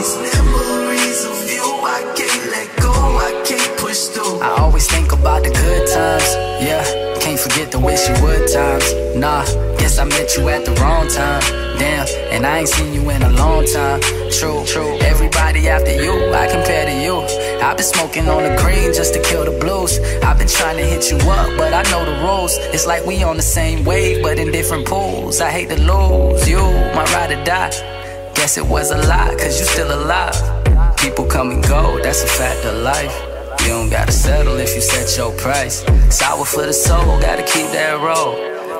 these memories of you, I can't let go, I can't push through. I always think about the good times, yeah, can't forget the wish you would times. Nah, guess I met you at the wrong time, damn, and I ain't seen you in a long time. True, true, everybody after you, I compare to you. I've been smoking on the green just to kill the blues. I've been trying to hit you up, but I know the rules. It's like we on the same wave, but in different pools. I hate to lose you, my ride or die. Guess it was a lie, cause you still alive. People come and go, that's a fact of life. You don't gotta settle if you set your price. Sour for the soul, gotta keep that roll.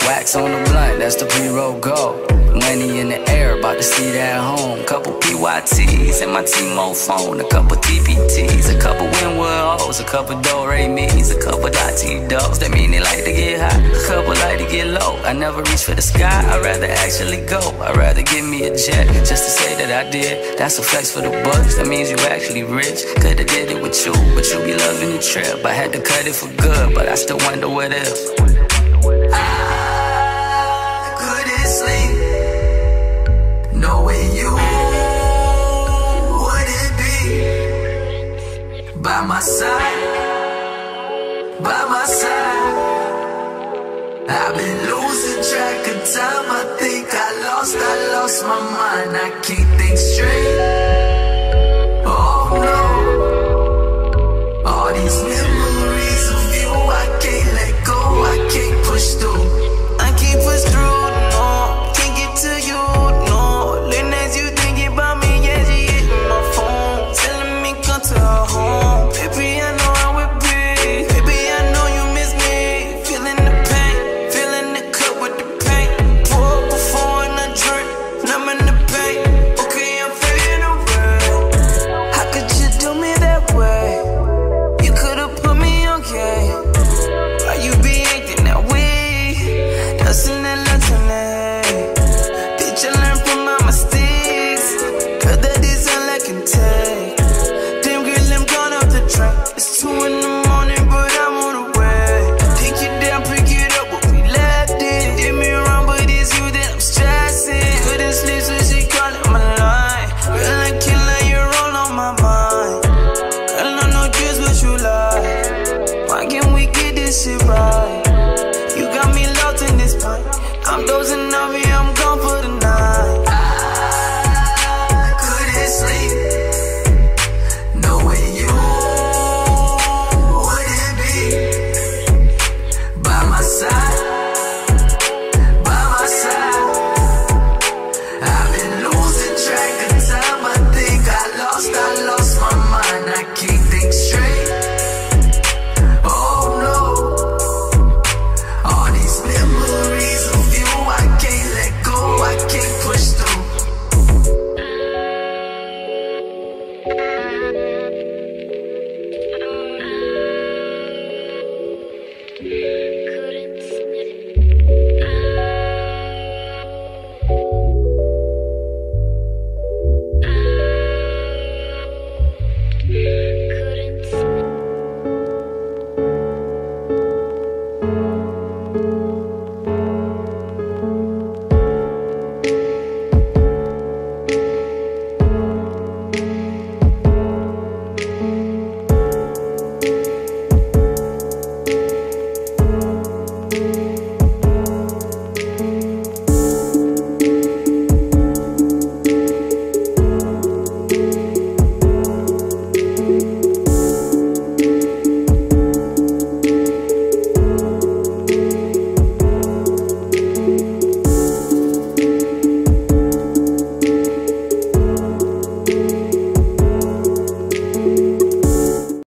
Wax on the blunt, that's the pre-roll go. Money in the air, about to see that home. Couple PYTs and my T-Mo phone. A couple TPTs, a couple Winwood O's, a couple Do-Re-Me's, a couple Dotty Dogs. That mean they like to get high, a couple like to get low. I never reach for the sky, I'd rather actually go. I'd rather give me a jet, just to say that I did. That's a flex for the bucks, that means you actually rich. Coulda did it with you, but you be loving the trip. I had to cut it for good, but I still wonder what if. By my side, by my side. I've been losing track of time. I think I lost my mind. I can't think straight.